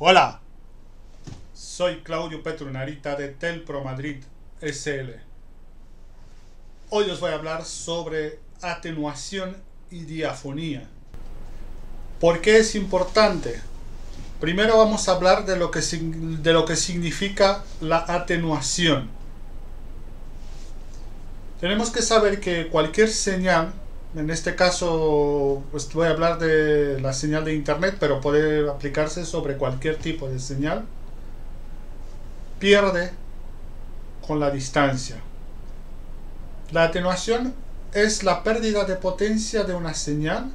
Hola, soy Claudio Petru Narita de Telpro Madrid SL. Hoy os voy a hablar sobre atenuación y diafonía. ¿Por qué es importante? Primero vamos a hablar de lo que significa la atenuación. Tenemos que saber que cualquier señal, en este caso pues voy a hablar de la señal de internet, pero puede aplicarse sobre cualquier tipo de señal, pierde con la distancia. La atenuación es la pérdida de potencia de una señal,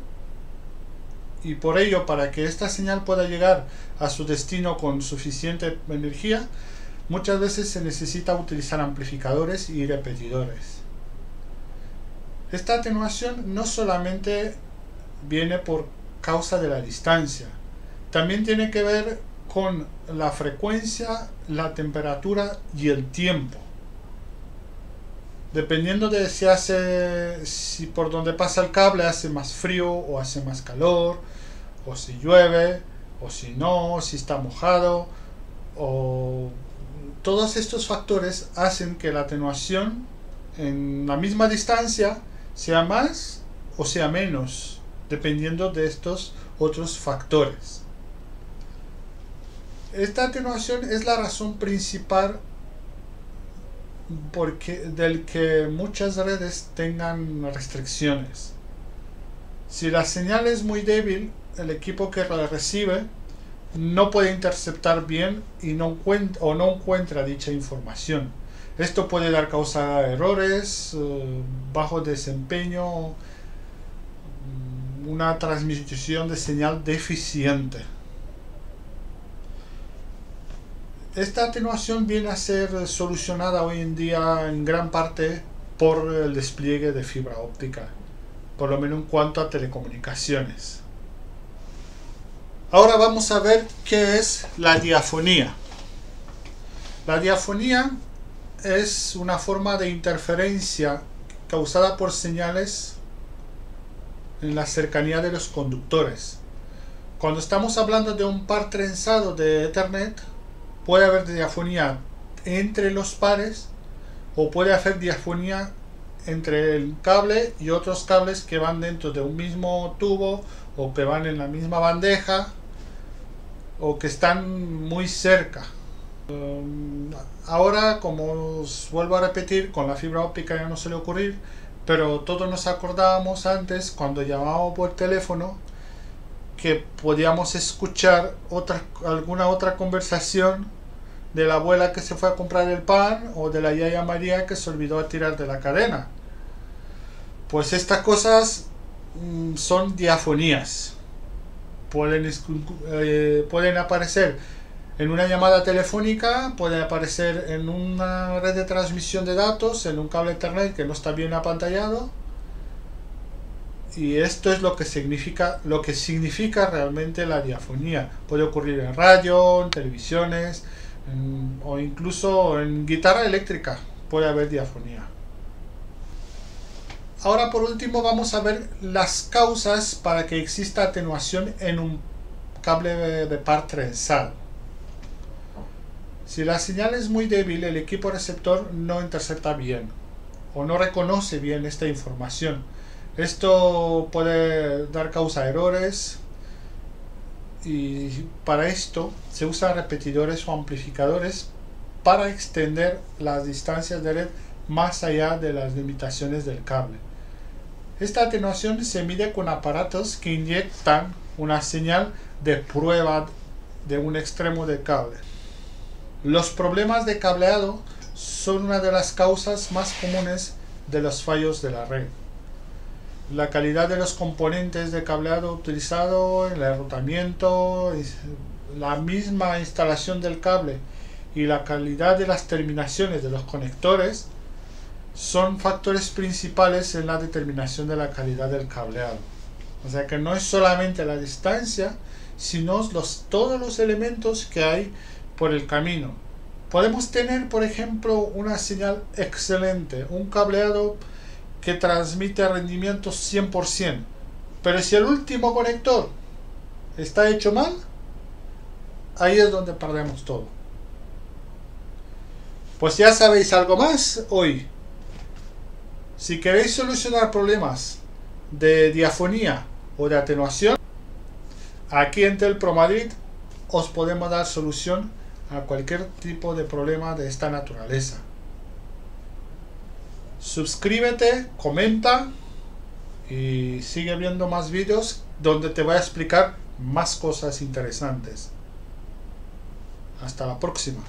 y por ello, para que esta señal pueda llegar a su destino con suficiente energía, muchas veces se necesita utilizar amplificadores y repetidores. Esta atenuación no solamente viene por causa de la distancia, también tiene que ver con la frecuencia, la temperatura y el tiempo. Dependiendo de si por donde pasa el cable hace más frío o hace más calor, o si llueve, o si no, si está mojado, o todos estos factores hacen que la atenuación en la misma distancia sea más o sea menos, dependiendo de estos otros factores. Esta atenuación es la razón principal del que muchas redes tengan restricciones. Si la señal es muy débil, el equipo que la recibe no puede interceptar bien y no encuentra dicha información. Esto puede dar causa a errores, bajo desempeño, una transmisión de señal deficiente. Esta atenuación viene a ser solucionada hoy en día en gran parte por el despliegue de fibra óptica, por lo menos en cuanto a telecomunicaciones. Ahora vamos a ver qué es la diafonía. La diafonía es una forma de interferencia causada por señales en la cercanía de los conductores. Cuando estamos hablando de un par trenzado de Ethernet, puede haber diafonía entre los pares o puede haber diafonía entre el cable y otros cables que van dentro de un mismo tubo o que van en la misma bandeja o que están muy cerca. Ahora, como os vuelvo a repetir, con la fibra óptica ya no suele ocurrir, pero todos nos acordábamos antes, cuando llamábamos por teléfono, que podíamos escuchar alguna otra conversación de la abuela que se fue a comprar el pan o de la yaya María que se olvidó a tirar de la cadena. Pues estas cosas son diafonías. Pueden aparecer en una llamada telefónica, pueden aparecer en una red de transmisión de datos, en un cable internet que no está bien apantallado. Y esto es lo que significa realmente la diafonía. Puede ocurrir en radio, en televisiones, o incluso en guitarra eléctrica puede haber diafonía. Ahora, por último, vamos a ver las causas para que exista atenuación en un cable de par trenzado. Si la señal es muy débil, el equipo receptor no intercepta bien o no reconoce bien esta información. Esto puede dar causa a errores, y para esto se usan repetidores o amplificadores para extender las distancias de red más allá de las limitaciones del cable. Esta atenuación se mide con aparatos que inyectan una señal de prueba de un extremo del cable. Los problemas de cableado son una de las causas más comunes de los fallos de la red. La calidad de los componentes de cableado utilizado, el enrutamiento, la misma instalación del cable y la calidad de las terminaciones de los conectores son factores principales en la determinación de la calidad del cableado. O sea que no es solamente la distancia, sino todos los elementos que hay por el camino. Podemos tener, por ejemplo, una señal excelente, un cableado que transmite rendimientos 100%, pero si el último conector está hecho mal, Ahí es donde perdemos todo. Pues ya sabéis algo más hoy. Si queréis solucionar problemas de diafonía o de atenuación, aquí en Telpro Madrid os podemos dar solución a cualquier tipo de problema de esta naturaleza. Suscríbete, comenta y sigue viendo más vídeos donde te voy a explicar más cosas interesantes. Hasta la próxima.